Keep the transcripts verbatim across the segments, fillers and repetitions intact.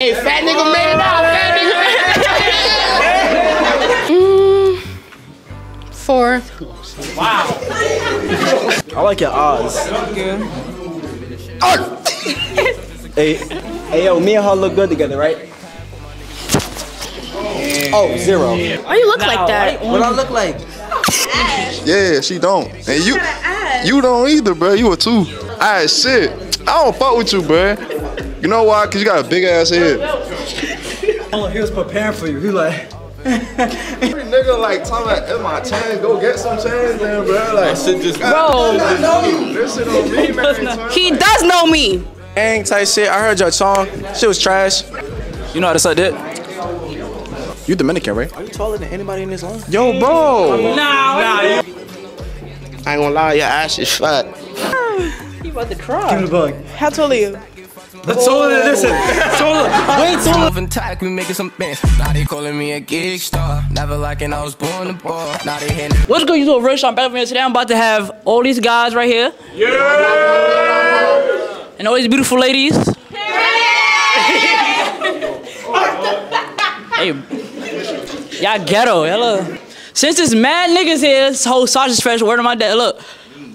Hey, fat nigga made it out, fat nigga made it out. mm, four. Wow. I like your odds. Yeah. Oh. hey, hey, yo, me and her look good together, right? Oh, zero. Why you look no, like that? What I look like? Yeah, she don't. And you, you don't either, bro. You a two. All right, shit. I don't fuck with you, bro. You know why? Cause you got a big ass head. Oh, he was preparing for you. He like, every nigga like talking about, "It's my chance. Go get some chance, then, bro." Like, shit just bro. He does know you. This shit on me, man. He does know me. Gang type shit. I heard your song. Shit was trash. You know how to suck dick? You Dominican, right? Are you taller than anybody in this line? Yo, bro. Nah, nah. I ain't gonna lie, your ass is fat. You about to cry. Give me the bug. How tall are you? That's all it is. Wait, so intact, we making some bands. Now they calling me a gig star. Never liking I was born a ball. Now they hand. What's good? You do a rush on back from here. Today I'm about to have all these guys right here. Yeah. And all these beautiful ladies. Hey. Y'all ghetto, hello. Since there's mad niggas here, this whole sausage fresh word of my day. Look.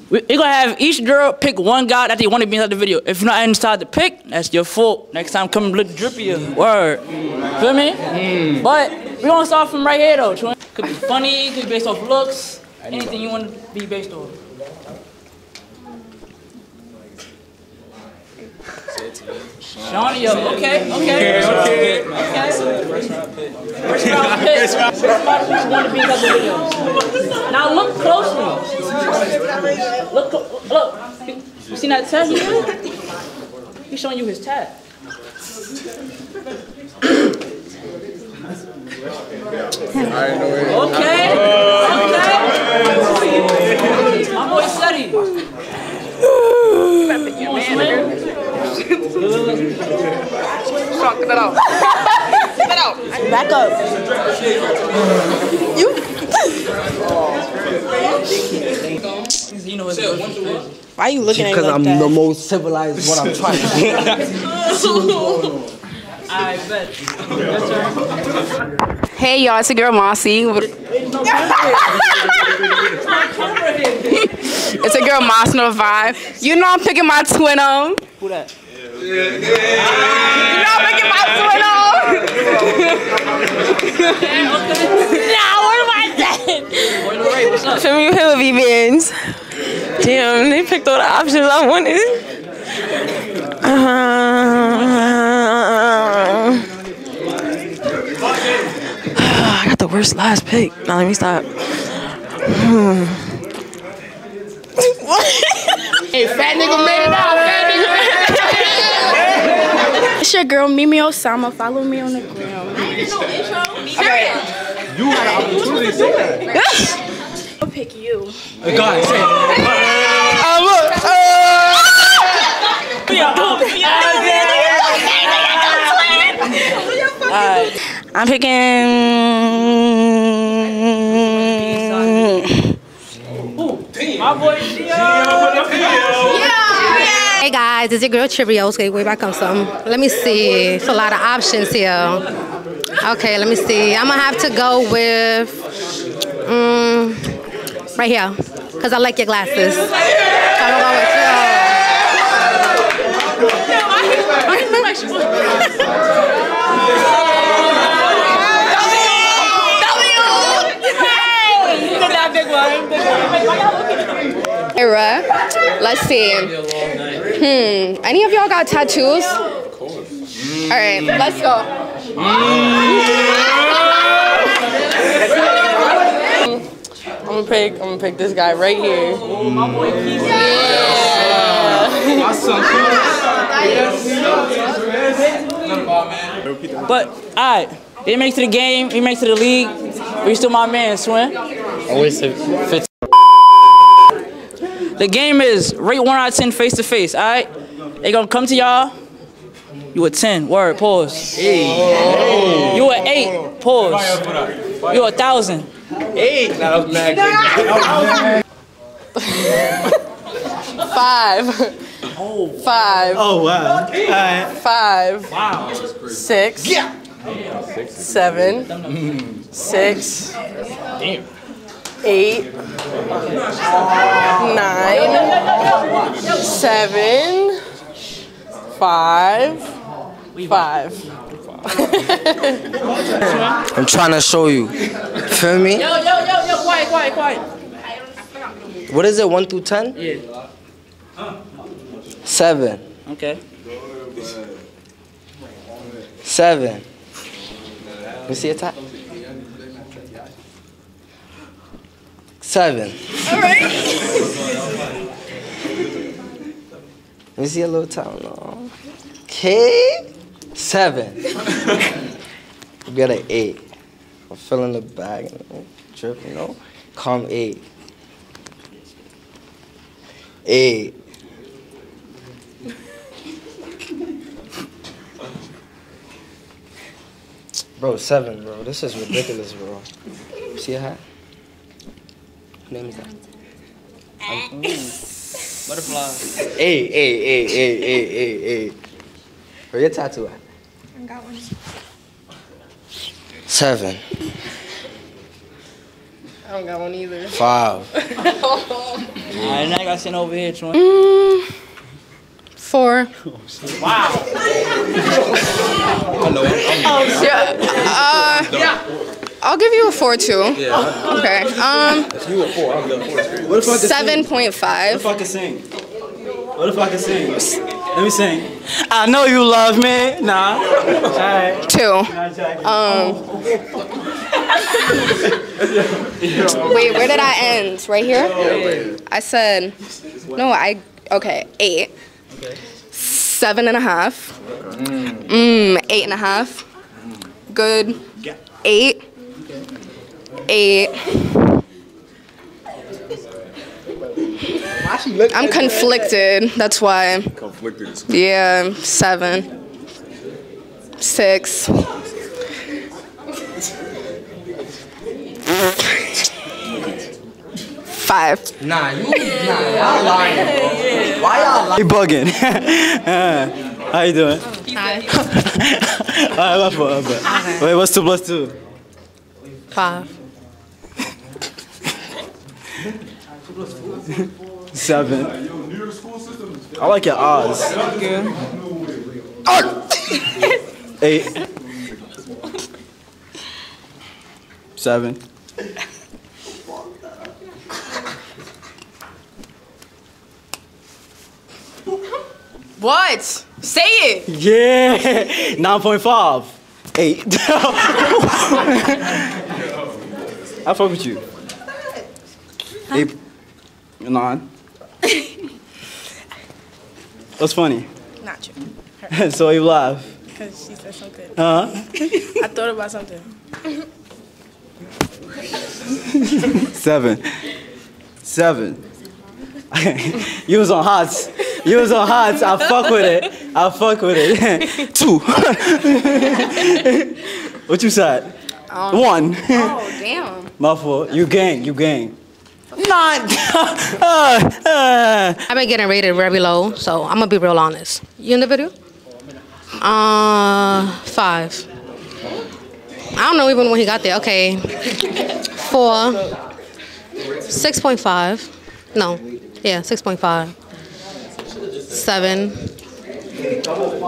We're gonna have each girl pick one guy that they want to be inside the video. If you're not inside the pick, that's your fault. Next time, come look drippier. Word. Feel me? Mm. But we're gonna start from right here though. Could be funny, could be based off looks, anything you want to be based off. Shawnee, okay, okay. Okay, okay. First round pick. First round pick. First round pick. Want to be inside the video. Now look closely. Look, look, look. You seen that tag? He's showing you his tag. Okay. Okay. My boy Seti. Cut that out. Cut that out. Back up. You. Why are you looking at me? Because I'm the most civilized, what I'm trying to do. I bet. Hey y'all, it's your girl Mossy. It's your girl Mossy no vibe. You know I'm picking my twin on. Who that? You know I'm picking my twin on. Now what am I doing? Show me your hill beans. Damn, they picked all the options I wanted. Uh, I got the worst last pick. Now let me stop. Hmm. Hey, fat nigga made it out, fat nigga made it out. It's your girl, Mimi Osama. Follow me on the gram. I didn't know intro. Serious. You had an opportunity to do that. I'll pick you. Hey, guys, hey. I'm picking. Oh, damn. My boy Gio. Yeah. Hey guys, it's your girl Cheerios. Okay, where I come from. Let me see. It's a lot of options here. Okay, let me see. I'm gonna have to go with um, right here, cause I like your glasses. So I'm gonna go with you. Era. Let's see. Hmm. Any of y'all got tattoos? Of course. Mm. All right. Let's go. Mm. I'm gonna pick. I'm gonna pick this guy right here. Mm. Yeah. But all right. They make it to the game. We make it to the league. We still my man, Swin. Always fits. The game is rate one out of ten face to face, alright? They gonna come to y'all. You a ten. Word, pause. Hey. Oh. You a eight. Pause. You a thousand. Eight. Nah, that was mad. Five. Oh. Wow. Five. Oh, wow. Right. Five. Wow. Six. Yeah. Six. Seven. Mm. Six. Damn. Eight. Oh. Nine. Seven. Five. Five. I'm trying to show you. Feel me? Yo, yo, yo, yo, quiet, quiet, quiet. What is it, one through ten? Yeah. Seven. Okay. Seven. You see a top? Seven. All right. You see a little top? No. Okay. Seven. We got an eight. I'm filling the bag and dripping, you know? Calm eight. Eight. Bro, seven, bro. This is ridiculous, bro. See her? Name is that. Butterfly. Eight, eight, eight, eight, eight, eight, eight. Where your tattoo at? I got one. Seven. I don't got one either. Five. I ain't got sitting over here, Troy. Mm, four. Wow. Hello. Oh, yeah. Uh, I'll give you a four too. Yeah. Okay. Um. If you a four, I'll give a four. What if I could seven point five. What if I could sing? What if I could sing? Let me sing. I know you love me. Nah. Right. Two. Um. Wait, where did I end? Right here? I said, no, I, okay, eight. Seven and a half. Mmm, eight and a half. Good. Eight. Eight. I'm conflicted. That's why. Conflicted. Yeah, seven, six. Five. Nah, you. Nah, y'all lying. Why y'all lying? You bugging. uh, how you doing? Hi. Alright, my fault. Okay. Wait, what's two plus two? Five. Two plus four. Seven. I like your odds. Eight. Seven. What? Say it. Yeah. Nine point five. Eight. I fuck with you. Eight. Nine. What's funny? Not true. So you laugh? Because she said something. Huh? I thought about something. Seven. Seven. You was on hearts. You was on hearts. I fuck with it. I fuck with it. Two. What you said? Um, One. Oh, damn. My fault. You gang. You gang. Not. uh, uh. I've been getting rated very low, so I'm gonna be real honest. You in the video? Uh, five. I don't know even when he got there. Okay, four. Six point five. No, yeah, six point five. Seven. Um,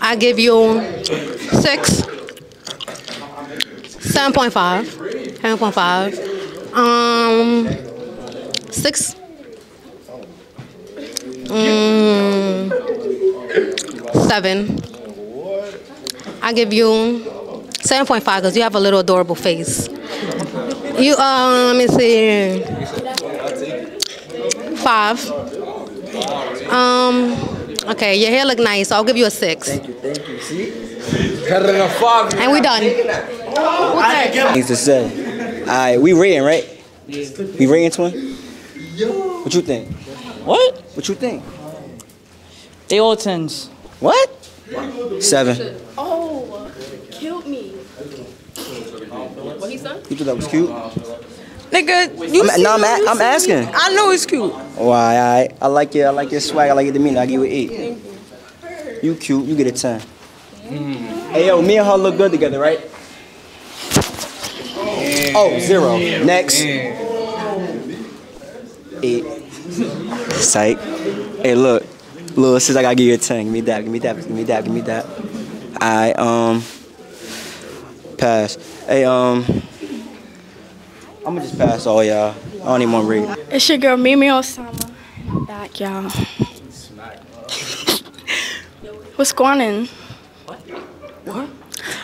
I give you six. seven point five, seven point five, um, six, mm, seven, I give you seven point five because you have a little adorable face. You, um, let me see, five, um, okay, your hair look nice, so I'll give you a six. Thank you, thank you, see? Better than a five. And we done. Oh, I things to say. Alright, we rating, right? Yeah. We rating, twin? What you think? What? What you think? They all tens. What? Seven. Oh, killed me. What he said? You thought that was cute? Nigga, you I'm, see No, I'm, a, you I'm see asking. Me. I know it's cute. Why? I, I like your I like your swag. I like your demeanor. I give you an eight. Thank you. You cute. You get a ten. Mm. Hey, yo, me and her look good together, right? Yeah. Oh, zero. Yeah. Next. Yeah. Eight. Psych. Hey, look. Lil, since I gotta give you a ten. Give me that, give me that, give me that, give me that. I, um, pass. Hey, um, I'ma just pass all y'all. I don't even want to read. It's your girl, Mimi Osama. Back, y'all. What's going on? What? What?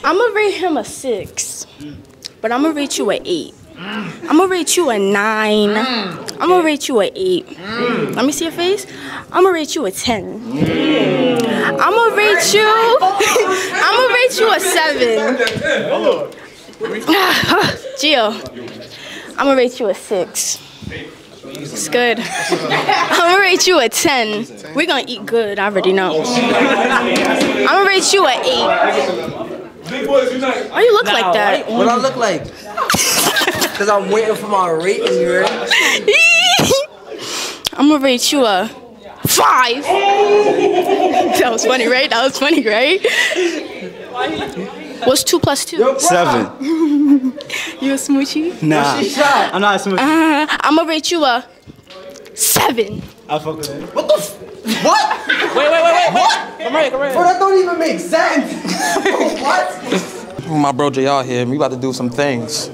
I'ma rate him a six, mm. but I'ma rate you an eight. Mm. I'ma rate you a nine. Mm. I'm gonna rate you an eight. Mm. Let me see your face. I'm gonna rate you a ten. Mm. I'm gonna rate you. I'm gonna rate you a seven. Gio, I'm gonna rate you a six. It's good. I'm gonna rate you a ten. We're gonna eat good. I already know. I'm gonna rate you an eight. Why you look nah, like that? What I look like? Cause I'm waiting for my rating. I'm gonna rate you a five. That was funny, right? That was funny, right? What's two plus two? Seven. You a smoochie? Nah. I'm not a smoochie. Uh, I'm gonna rate you a seven. I fuck with it. What the? F what? Wait, wait, wait, wait. What? Come right, come right. Bro, that don't even make sense. What? My bro J R here. We about to do some things.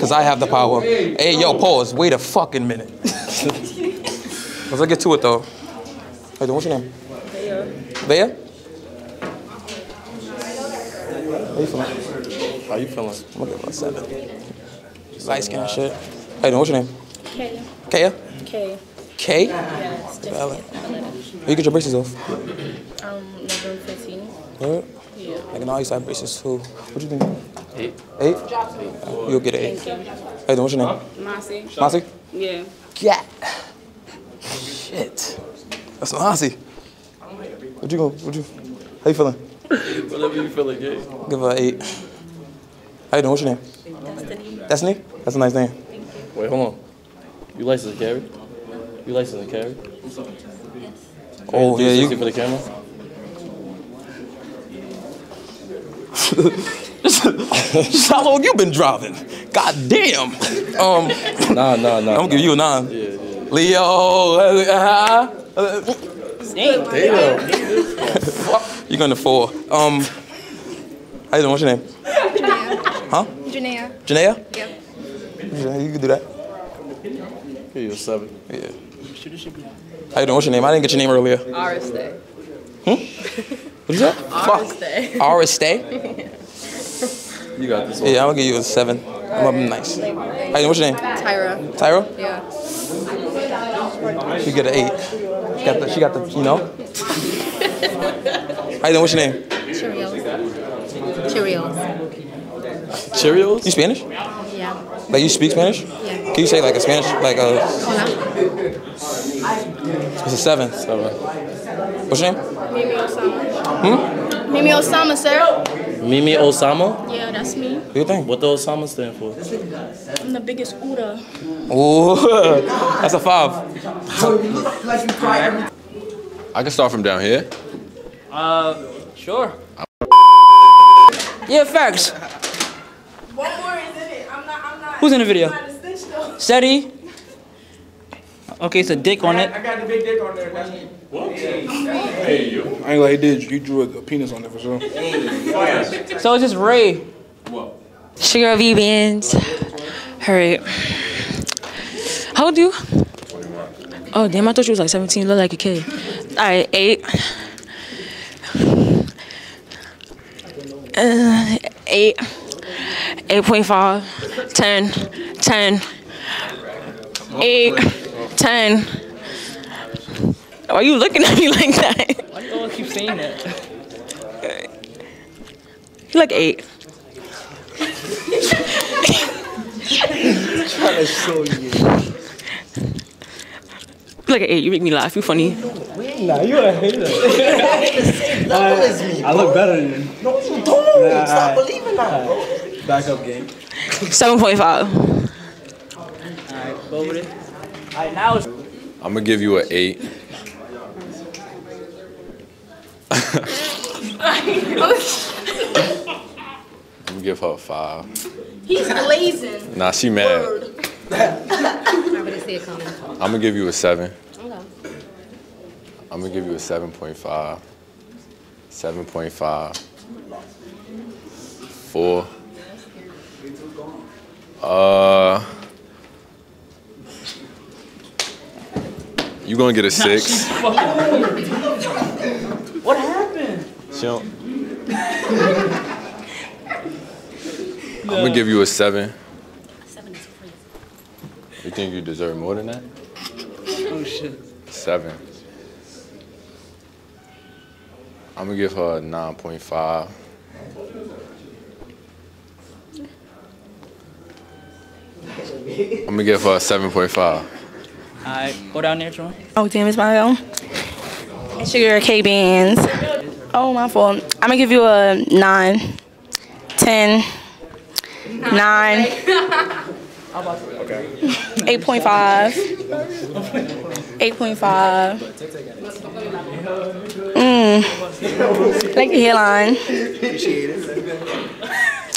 Cause I have the power. Hey, yo, pause. Wait a fucking minute. Let's get to it though. Hey, what's your name? Bea. Bea? How you feeling? How you feeling? I'm gonna give her a seven. Light skin and shit. Hey, what's your name? Kaya. Kaya? Kaya. Kay? Yeah, it's just Kaya. Where you get your braces off? Um, November fifteenth. Yeah? Yeah. Like an all side braces too. What you think? Eight. Eight? You'll get an eight. Thank you. Hey, what's your name? Masi. Masi? Yeah. Yeah. Shit. That's Masi. What you going? What you? How you feeling? Whatever you feeling, yeah. Give her an eight. How you doing? What's your name? Destiny. Destiny? That's a nice name. Thank you. Wait, hold on. You license to carry? You license to carry? Yes. Oh, yeah, you. For the camera. How long you been driving? God damn. Um, nah, nah, nah. I'm gonna nah. give you a nine. Yeah, yeah. Leo. Uh, uh, Damn. Damn. You're going to four. Um, how you doing? What's your name? Janaya. Huh? Janaya. Janaya? Yep. Janaya, you can do that. Give you a seven. Yeah. How you doing? What's your name? I didn't get your name earlier. Aristay. Hmm? What is that? Aristay. Aristay? You got this one. Yeah, I'm gonna give you a seven. I'm up nice. Hey, what's your name? Tyra. Tyra? Yeah. She get an eight. She got the, she got the you know? Hey, what's your name? Cheerios. Cheerios. Cheerios? You Spanish? Yeah. Like you speak Spanish? Yeah. Can you say like a Spanish, like a... Hola. It's a seven. Seven. What's your name? Mimi Osama. Hmm? Mimi Osama, sir. Mimi Osama? Yeah, that's me. What do you think? What does Osama stand for? I'm the biggest Uda. Ooh, that's a five. I can start from down here. Uh, sure. Yeah, facts. One more is in it. I'm not, I'm not. Who's in the video? Steady. Okay, it's a dick on it. I got the big dick on there. That's me. What? Hey, you. I ain't like he did. You drew a, a penis on there for sure. So it's just Ray. What? Sugar V Beans. Hurry. How old you? twenty-one. Oh, damn. I thought you was like seventeen. You look like a kid. All right, eight. Uh, eight. eight point five. ten. ten. eight. ten. Why are you looking at me like that? Why do you always keep saying that? You like eight. I'm trying to show you. You like an eight. You make me laugh. You funny. Nah, you a hater. I, I look better than you. No, you don't. Nah, stop right. believing that, bro. Back up game. seven point five. All right, go with it. All right, now it's... I'm gonna give you an eight. I'm gonna give her a five. He's blazing. Nah, she mad. I'm gonna give you a seven. Okay. I'm gonna give you a seven point five. seven point five. Four. Uh, you gonna get a six. What happened? She don't. I'm gonna give you a seven. Seven is crazy. You think you deserve more than that? Oh shit. Seven. I'm gonna give her a nine point five. I'm gonna give her a seven point five. Alright, go down there, Troy. Oh, damn, it's my own. Sugar K Bands. Oh, my fault. I'm gonna give you a nine, ten, nine, eight point five, eight point five, mm, like the hairline. Appreciate it.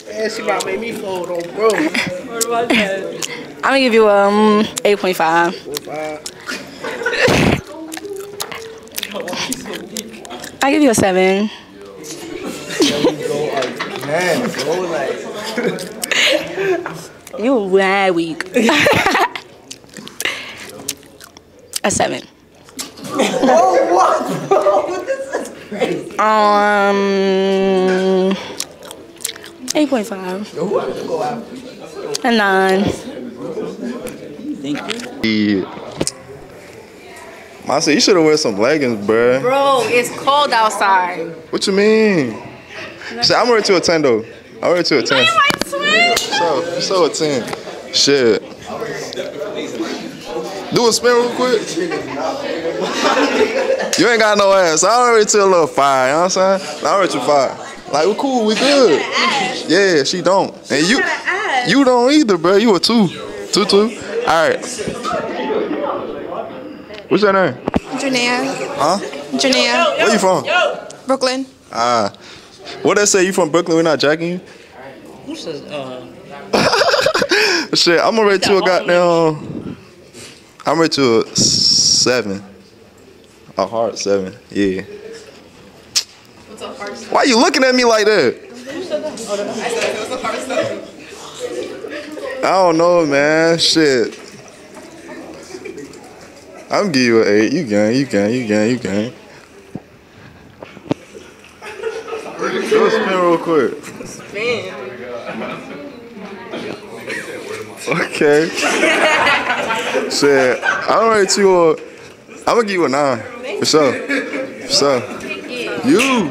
Yeah, she about made me fold on bro. I'm gonna give you a um, eight point five. I give you a seven. You mad weak. A seven. Oh what? Bro, this is crazy. Um. eight point five. A nine. Thank you. I said you should have wear some leggings, bro. Bro, it's cold outside. What you mean? Shit, I'm ready to a ten though. I'm ready to a ten. You ain't my twin. So, so a ten. Shit. Do a spin real quick. You ain't got no ass. I'm ready to a little five. You know what I'm saying? I'm ready to five. Like, we're cool, we good. Yeah, she don't. And you you don't either, bro. You a two. Two, two. All right. What's your name? Janea. Huh? Janea. Where you from? Brooklyn. Ah. Uh, what I say, you from Brooklyn? We're not jacking you? Who says, uh... Shit, I'm already to a goddamn... I'm already to a seven. A hard seven. Yeah. Why are you looking at me like that? I don't know, man. Shit. I'm giving you an eight. You gang, you gang, you gang, you gang. Go spin real quick. Spin. Okay. Shit. I'm ready to. Uh, I'm gonna give you a nine. For sure. For sure. You.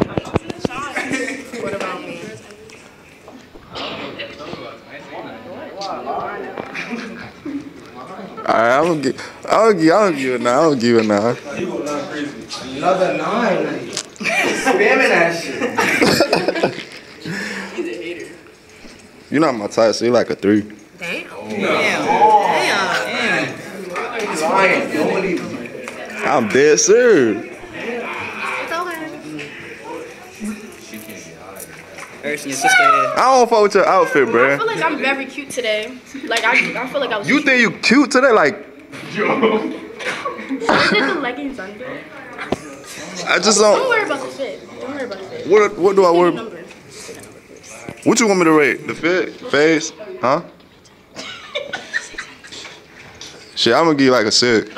Alright, I'm gonna give I'll give I'll give it now, I'll give it now. Another nine. Spamming that shit. He's a hater. You're not my type, so you're like a three. Damn. Oh. Damn. Damn. Damn. He's lying. Don't believe me. I'm dead serious. I don't fuck with your outfit, bro. I feel like I'm very cute today. Like I, I feel like I was. You think you cute today? Like. Is it the leggings under? I just don't. Don't worry about the fit. Don't worry about the fit. What What do I wear? What you want me to rate? The fit, face, huh? Shit, I'm gonna give you like a six.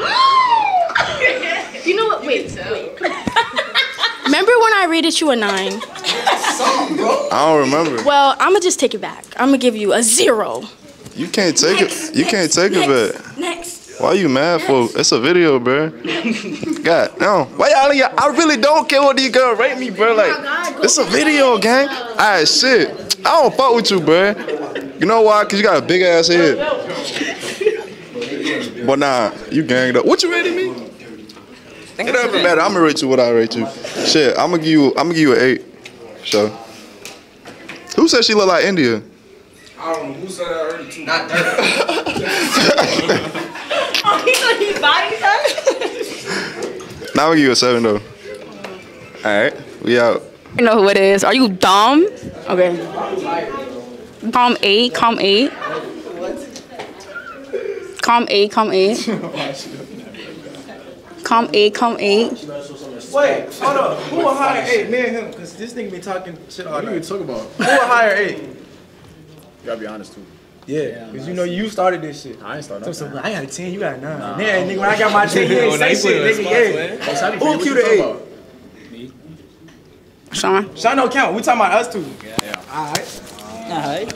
You know what? Wait, wait. Remember when I rated you a nine? I don't remember. Well, I'm gonna just take it back. I'm gonna give you a zero. You can't take next, it. You next, can't take next, it back. Next. Why are you mad next. for? It's a video, bro. God, no. Why y'all? I really don't care what these girls rate me, bro. Like, oh God, it's a video, gang. All right, shit. I don't fuck with you, bro. You know why? Cause you got a big ass head. But nah, you ganged up. What you rating me? It doesn't matter. I'm gonna rate you what I rate you. Shit, I'm gonna give you. I'm gonna give you an eight. So, who said she look like India? I don't know who said that earlier too. Not Dirk. Oh, he thought he bodied us? Now we give you a seven though. Alright, we out. I know who it is. Are you dumb? Okay. Calm eight, calm eight. Calm eight, calm eight. Calm eight, calm eight. Wait, hold up. Who will hire eight? Me and him, because this nigga be talking shit all night. What are you talking about? Who will hire eight? You gotta be honest too. Yeah, because you know you started this shit. I ain't started nothing. I got a ten, you got a nine. Nah, yeah, nigga, when I got my ten, you ain't say shit, nigga. Who cute the eight? Sean. Sean don't count. We talking about us two. Yeah. yeah. All right. All right.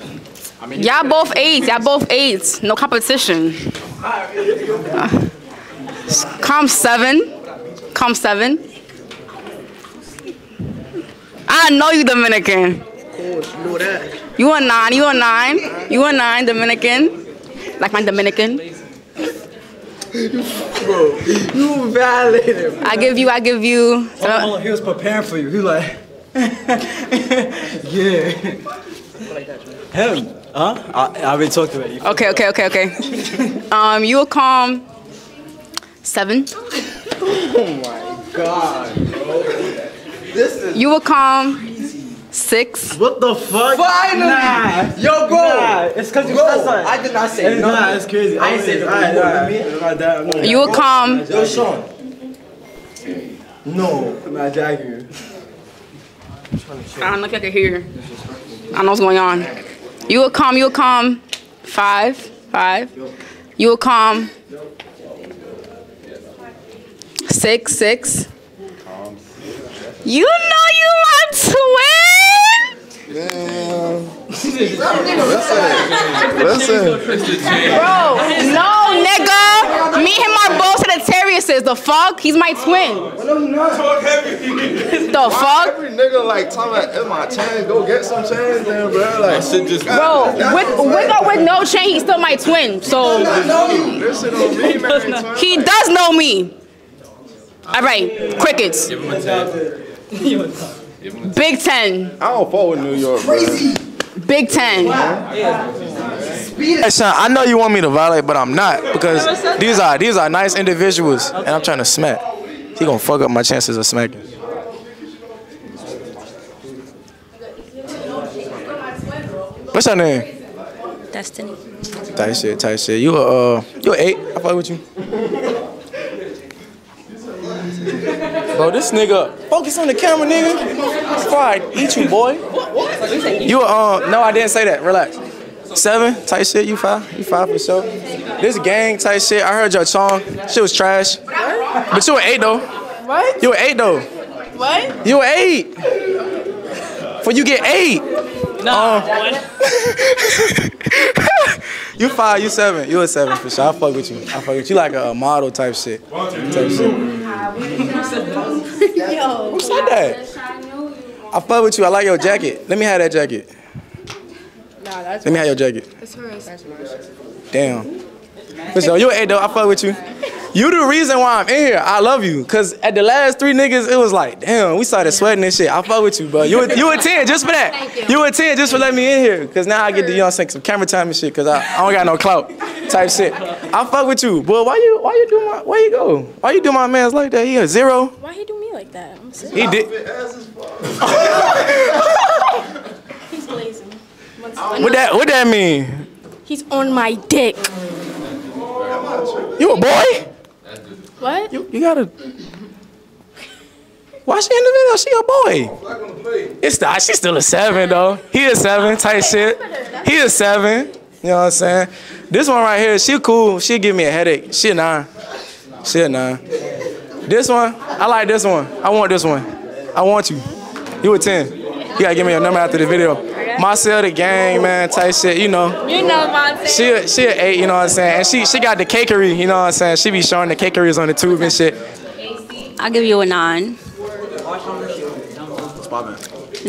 I mean, y'all both eights. Y'all both eights. No competition. Uh, calm seven. Calm seven. I know you Dominican. Of course, you know that. You a nine. You a nine. You a nine Dominican. Like my Dominican. Bro, you violated. I give you. I give you. So oh, he was preparing for you. He was like. yeah. Him? Huh? I, I already talked about you. Okay, okay, okay, okay. um, you will calm seven. Oh my God, bro. This is. You will calm six. What the fuck? Finally! Nah. Yo, bro. Nah. It's because you said something. I did not say it. Nah, no. It's crazy. I, I didn't say that. Right. You will calm. Yo, Sean. No, I'm not jacking you. I don't know if I can hear. I don't know what's going on. You will come, you will come. Five, five. You will come. Six, six. You know you my twin? Damn. Listen. Listen. Bro, no, nigga. Me and my boss are the terrorists. The fuck? He's my twin. The fuck? Every nigga like talking about it's my chain, go get some chains, then bro. Like shit just. Bro, with with or with no chain, he's still my twin. So. He does know you. Listen on me, man. He does know me. All right, crickets. Give him a ten. Big ten. I don't fall with New York, bro. Big ten. Hey, Sean, I know you want me to violate, but I'm not because these are these are nice individuals, and I'm trying to smack. He gonna fuck up my chances of smacking. What's your name? Destiny. Tight shit, tight shit. You a uh, you a eight? I fuck with you. Bro, this nigga, focus on the camera, nigga. Before I eat you, boy. What? What? You um? Uh, no, I didn't say that. Relax. Seven, type shit. You five? You five for sure. This gang type shit. I heard your song. Shit was trash. What? But you an eight though. What? You an eight though. What? You an eight. For you get eight. No. Um, you five. You seven. You a seven for sure. I fuck with you. I fuck with you. You like a, a model type shit. Type shit. Yo, who said that? I fuck with you. I like your jacket. Let me have that jacket. Nah, that's. Let me have your jacket. It's hers. Damn. So you eight though. I fuck with you. You the reason why I'm in here. I love you. Cause at the last three niggas, it was like, damn, we started sweating and shit. I fuck with you, bro. You a, you a ten just for that. Thank you. You a ten just for letting me in here. Cause now I get to, you know, some camera time and shit. Cause I, I don't got no clout. Type shit. I fuck with you, but why you why you do my why you go why you do my man's like that? He a zero. Why he do me like that? I'm serious. He did. He's blazing. What that what that mean? He's on my dick. You a boy? What? You you gotta. Why she in the video? She a boy. It's the she's still a seven though. He a seven type shit. He a seven. You know what I'm saying? This one right here, she cool. She give me a headache. She a nine. She a nine. This one, I like this one. I want this one. I want you. You a ten. You gotta give me your number after the video. Marcel the gang, man, type shit, you know. You know Marcel. She a, she a eight, you know what I'm saying? And she, she got the cakery, you know what I'm saying? She be showing the cakeries on the tube and shit. I'll give you a nine.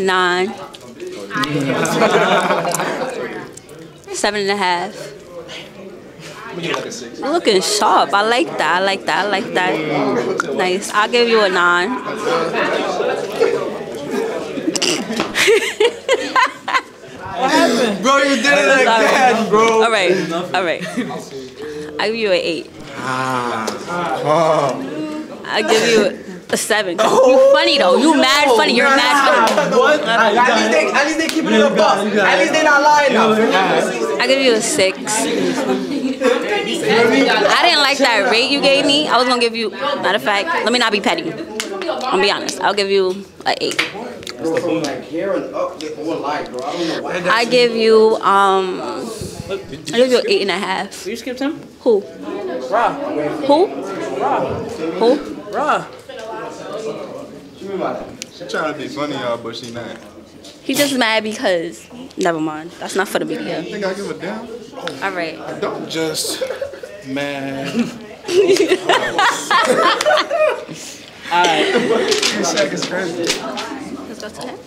Nine. Seven and a half. You're looking sharp. I like that. I like that. I like that. Nice. I'll give you a nine. What happened? Bro, you did it like right, all right. I'll give you an eight. Ah. Oh. I'll give you a seven. Oh. You funny though. You no. mad funny. You're nah. mad funny. What? At, at least they, at least they keep it in the box. At least they're not lying now. I'll give you a six. I didn't like that rate you gave me. I was gonna give you, matter of fact, let me not be petty. I'll be honest. I'll give you an eight. I give you um, I give you an eight and a half. You skipped him? Who? Ra. Who? Ra. Who? Ra. She trying to be funny, y'all, but she not. He just mad because, never mind. That's not for the media. I think I give a damn. Oh, all right. I don't just man. All right. Let's go to him.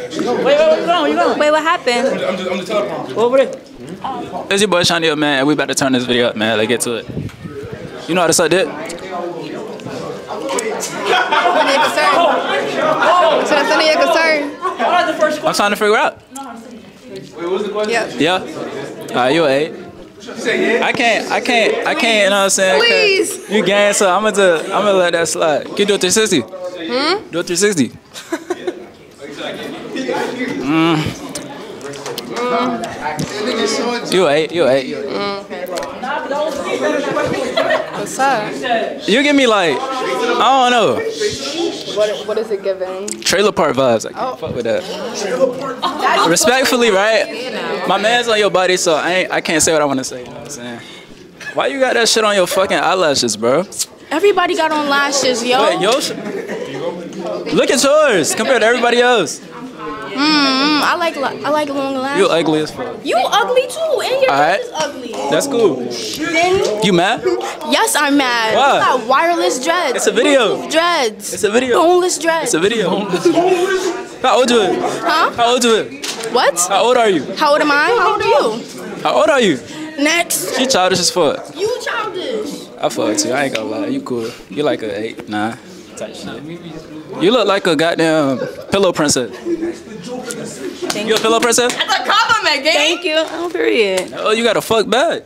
Wait, wait, wait, you going, you going. Wait, what happened? I'm just, I'm just teleprompter. Over there. Mm-hmm. It's your boy Shani up, man, and we about to turn this video up, man. Let's get to it. You know how to suck dick? Oh, so that's none of your concern. I'm trying to figure out. Wait, what was the question? Yeah. Yeah. All right, you eight. You say yeah? I can't. I can't. I can't. You know what I'm saying? Please. You gang, so I'm gonna. Do, I'm gonna let that slide. Can you do a three sixty? Hmm. Do a three sixty. mm. Mm. You eight. You eight. Mm. What's up? You give me like. I don't know. What, what is it giving? Trailer Park vibes. I can't oh. fuck with that. Trailer Park vibes. Respectfully, right? My man's on your body, so I ain't, I can't say what I want to say. You know what I'm saying? Why you got that shit on your fucking eyelashes, bro? Everybody got on lashes, yo. Wait, yo sh look at yours compared to everybody else. Mm, I like I like long lashes. You ugly as fuck. You ugly too, and your right. dress is ugly. That's cool. Then, you mad? Yes, I'm mad. Why? You got wireless dreads. It's a video. Dreads. It's a video. Boneless dreads. It's a video. How old you? Huh? How old you? What? How old are you? How old am I? How old are you? How old are you? Next. She childish as fuck. You childish. I fucked you. I ain't gonna lie. You cool. You like a eight, nine. Type shit. You look like a goddamn pillow princess. Thank you a pillow princess? That's a compliment, gang. Thank you. Oh, period. Oh, you got a fuck bag.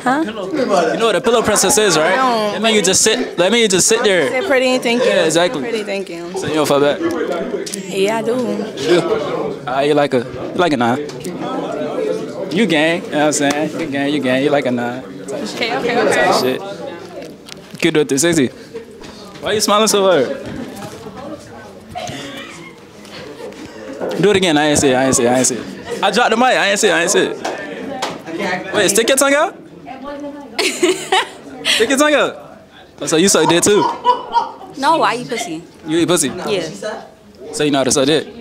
Huh? You know what a pillow princess is, right? No. That mean you just sit. That mean you just sit there. Sit pretty, thank you. Yeah, exactly. Pretty, thank you. So you don't fuck back. Yeah, I do. Yeah. Ah, you like a, you like a nine. You gang. You know what I'm saying? You gang. You gang. You like a nine. Okay, okay, okay. Type shit. Kid with this, sexy. Why are you smiling so hard? Do it again. I ain't see it. I ain't see it. I ain't see it. I dropped the mic. I ain't see it. I ain't see it. Wait, stick your tongue out? Stick your tongue out. Oh, so you suck dick too? No, I eat pussy. You eat pussy? Yeah. So you know how to suck dick? No.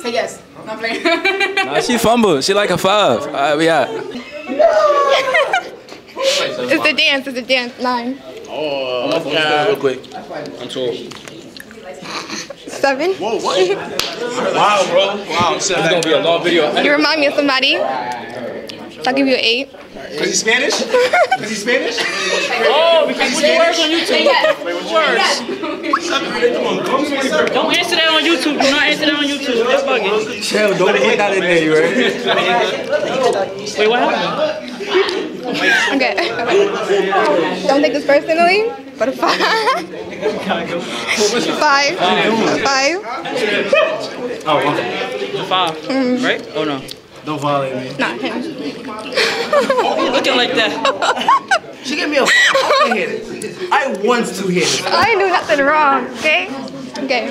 Say yes. Not playing. Nah, she fumbled. She like a five. All right, we out. It's the dance, it's the dance line. Oh, I'm gonna real quick. I'm twelve. Seven. Whoa, what? Wow, bro. Wow, this is gonna be a long video. You remind me of somebody. I'll give you an eight. Cause he's Spanish? Cause he's Spanish? Oh, because you put words on YouTube. Yes. Wait, what's words? Don't answer that on YouTube. Do not answer that on YouTube. That's bugging. Chill, don't hit that in there, right? Wait, what happened? Okay. Don't take this personally, but a five. Five. A five. Oh, okay. Five. Mm. Right? Oh no. Don't violate me. Not him. You're looking like that. She gave me a fucking hit. I want to hit it. I didn't do nothing wrong, okay? Okay.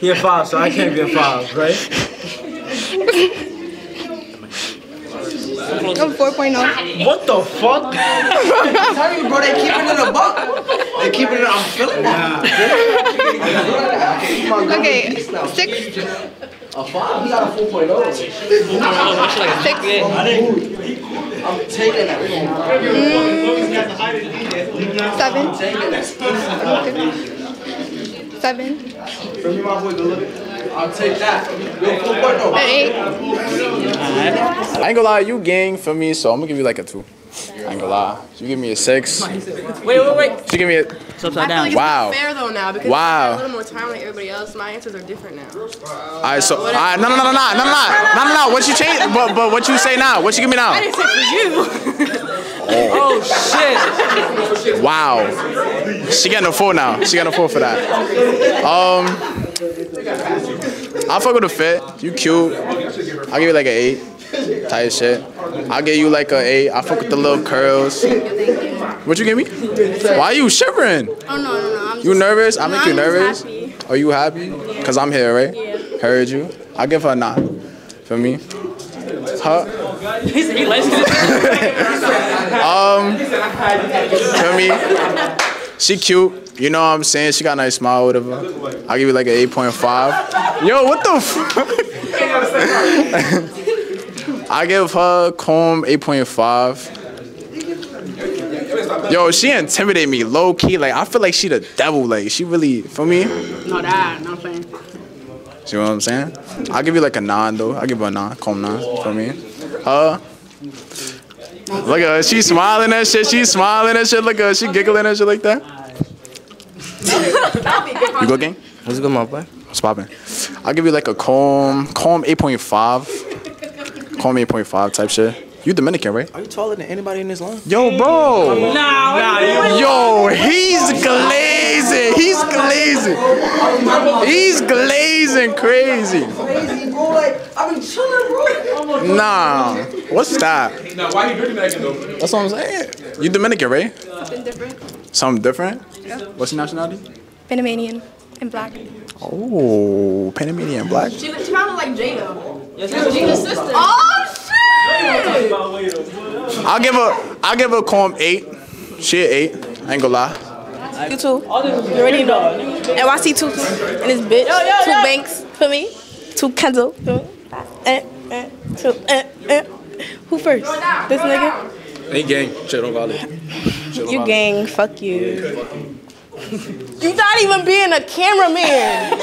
You're a five, so I can't be a five, right? I'm four point oh. What the fuck? I'm telling you, bro, they keep it in a buck. They keep it in a, I'm feeling that. Okay, six. A five? He got a four point oh. Six. I'm taking that. Seven. Seven. I'll take that. Hey. I ain't gonna lie, you gang for me, so I'm gonna give you like a two. I ain't gonna lie. She give me a six. Wait, wait, wait. She give me a. It's upside down. I feel like wow. It's fair though now because wow. I have a little more time like everybody else. My answers are different now. All right, so all right, no, no, no, no, no, no, no, no, no, no. What you change? But but what you say now? What you give me now? I didn't say for you. Oh. Oh shit! Wow. She getting a four now. She got a four for that. Um, I fuck with the fit. You cute. I'll give you like an eight. Tight shit. I'll give you like an eight. I fuck with the little curls. What you give me? Why are you shivering? Oh no no no. I'm you just, nervous? I no, make you I'm nervous. Happy. Are you happy? Cause I'm here, right? Yeah. Heard you. I'll give her a nine. For me. Huh? um, feel me? She cute. You know what I'm saying? She got a nice smile, whatever. I'll give you like an eight point five. Yo, what the fuck? I give her comb eight point five. Yo, she intimidate me low key. Like, I feel like she the devil. Like, she really, feel me? No, that, no, fam. See what I'm saying? I'll give you like a nine though. I'll give her a nine, comb nine, for me. Her. Look at her, she's smiling and shit, she's smiling and shit, look at her, she giggling and shit like that. You go, gang? What's good, my boy? What's poppin'? I'll give you like a comb, comb eight point five. Comb eight point five type shit. You Dominican, right? Are you taller than anybody in this line? Yo, bro. Nah, nah. Yo, he's glazing. He's glazing. He's glazing crazy. Crazy boy. I been chilling, bro. Nah. What's that? Nah, why you Dominican though? That's what I'm saying. You Dominican, right? Something different. Something different? Yeah. What's your nationality? Panamanian and black. Oh, Panamanian and black. She she sounded like Jada. Yes, Jada's sister. Oh. I'll give her, I'll give her a comb eight. She an eight. I ain't gonna lie. You too. You already know. N Y C two and this bitch. Yo, yo, two yo. Banks for me. Two Kenzo. Eh, eh, two, eh, eh. Who first? This nigga. Ain't gang. Shit on Valley. You gang. Fuck you. Yeah, fuck you. You not even being a cameraman.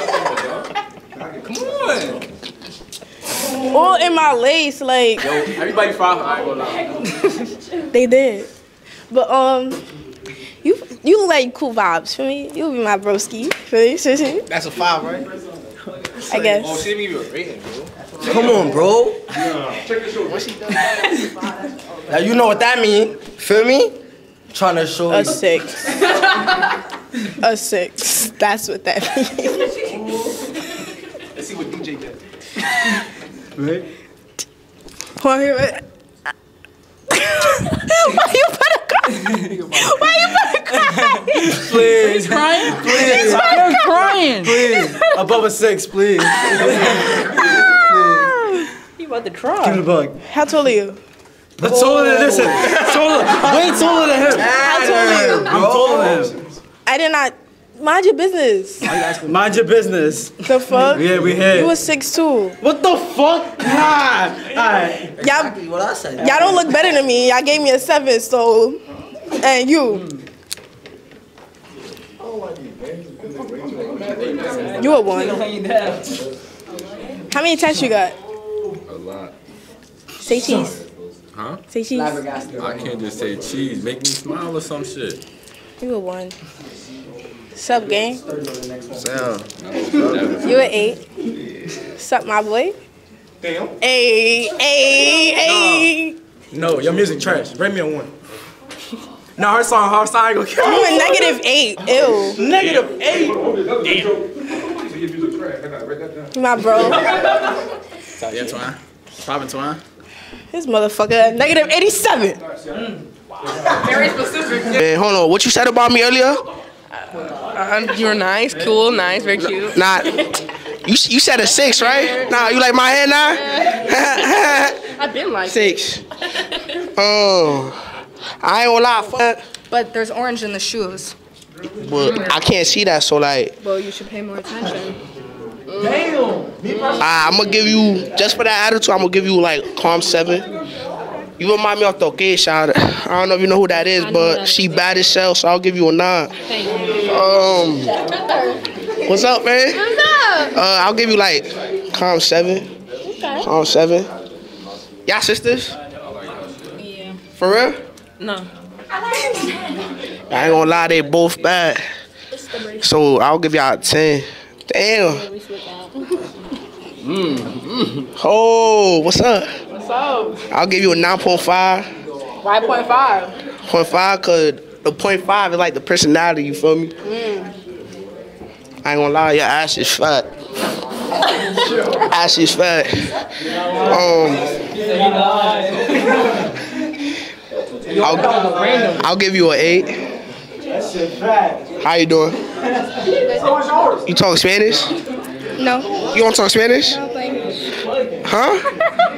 Come on. All in my lace, like. Yo, everybody found her. I ain't gonna lie. They did, but um, you you like cool vibes for me. You'll be my broski for me. Seriously. That's a five, right? I guess. Oh, she didn't even rate it, bro. Come on, bro. Check this out. What she done? Now you know what that mean. Feel me? I'm trying to show a you. Six. A six. That's what that means. Let's see what D J did. Right? Why you better cry? Why you better cry? Please. He's crying? Please. He's crying. crying. Please. Above a six, please. Please. He about to cry. Give it a bug. How tall are you? I'm taller than this. Taller. Way taller than him. How tall are you? I'm taller than him. I did not. Mind your business. Mind your business. The fuck? Yeah, we here. You was six two. What the fuck? Nah. Alright. Exactly what I said. Y'all don't look better than me. Y'all gave me a seven, so. And you. You a one. How many tests you got? A lot. Say cheese. Huh? Say cheese. I can't just say cheese. Make me smile or some shit. You a one. Sup, gang? You an eight. Yeah. Sup, my boy? Damn. Hey, hey, hey. No, your music trash. Bring me a one. No, her song, her song ain't gonna kill me. You a negative eight. Ew. Negative eight. Damn. You my bro. Yeah, Twine. Poppin' Twine. This motherfucker, negative eighty-seven. Very specific. Hey, hold on. What you said about me earlier? Uh, you were nice, cool, nice, very cute. Nah, you you said a six, right? Nah, you like my hair now? Nah? I've been like six. Oh, I ain't gonna lie. But, but there's orange in the shoes. Well, I can't see that, so like. Well, you should pay more attention. Damn. Uh, I'm gonna give you just for that attitude. I'm gonna give you like calm seven. You remind me of Tokesha. I don't know if you know who that is, but that she is bad as hell, so I'll give you a nine. Thank you. Um, what's up, man? What's up? Uh, I'll give you like calm seven. Okay. Calm seven. Y'all sisters? Yeah. For real? No. I ain't gonna lie, they both bad. So I'll give y'all a ten. Damn. Mm, mm. Oh, what's up? What's up? I'll give you a nine point five. Why point five? point five, cause the point five is like the personality, you feel me? Mm. I ain't gonna lie, your ass is fat. Ass is fat. Um, I'll, I'll give you an eight. How you doing? You talk Spanish? No. You don't talk Spanish? No, thank you. Huh?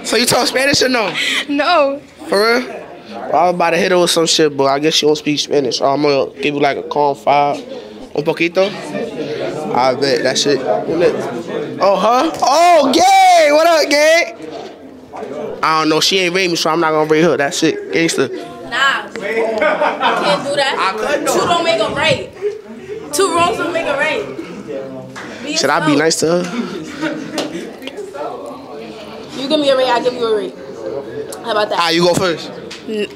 So you talk Spanish or no? No. For real? Well, I was about to hit her with some shit, but I guess you don't speak Spanish. So I'm gonna give you like a calm five. Un poquito? I bet that shit. Oh, huh? Oh, gay! What up, gay? I don't know. She ain't rape me, so I'm not gonna rape her. That's it. Gangsta. Nah, you can't do that. Two don't make a right. Two wrongs don't make a right. Be Should yourself. I be nice to her? You give me a rate, I give you a rate. How about that? Ah, you go first.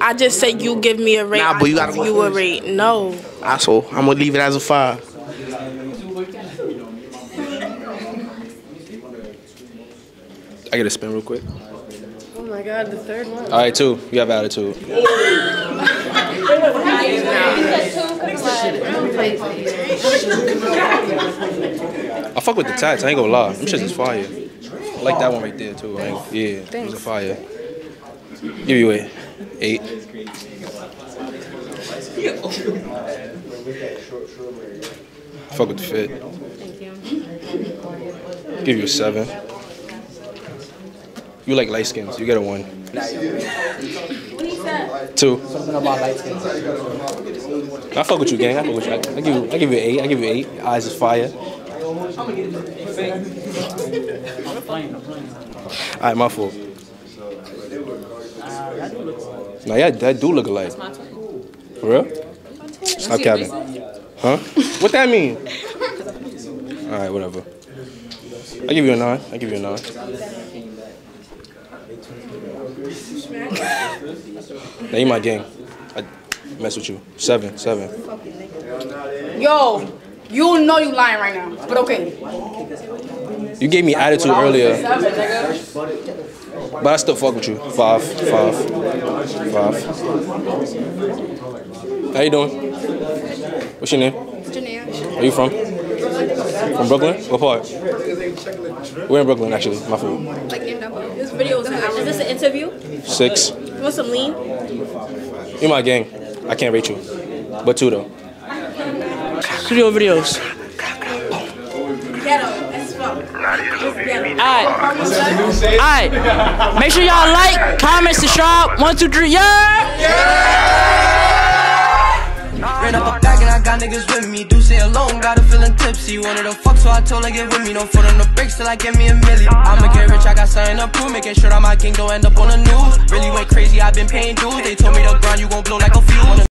I just say you give me a rate. Nah, but you gotta go you first. A rate. No. Ah, so I'm gonna leave it as a five. I gotta spin real quick. Oh my God, the third one. All right, two. You have attitude. I fuck with the tats. I ain't gonna lie. Them shits is fire. I like that one right there too. I ain't, yeah, it was a fire. Give you an eight. I fuck with the fit. Thank you. Give you a seven. You like light skins, you get a one. What is that? Two. Something about light skins. I fuck with you, gang. I fuck with you. I, I, give, you, I give you eight. I give you eight. Your eyes is fire. Alright, my fault. Nah, yeah, that do look alike. For real? Stop capping. Huh? What that mean? Alright, whatever. I give you a nine. I give you a nine. Now you my gang. I mess with you. Seven, seven. Yo, you know you lying right now, but okay. You gave me attitude earlier, but I still fuck with you. Five, five, five. How you doing? What's your name? Janelle. Are you from? From Brooklyn? What part? We're in Brooklyn, actually. My fault. Like in Brooklyn. This video is Is this an interview? Six. You want some lean? You my gang. I can't rate you. But two, though. Studio videos. Ghetto as fuck. Alright. Alright. Make sure y'all like, comment, subscribe. One, two, three. Yeah! Yeah! Ran up a bag and I got niggas with me. Do say alone, got a feeling tipsy. Wanted to fuck, so I told her get with me. Don't foot on the bricks till I get me a million. I'ma get rich, I got something to prove. Making sure that my gang don't end up on the news. Really went crazy, I've been paying dues. They told me to grind, you gon' blow like a fuse.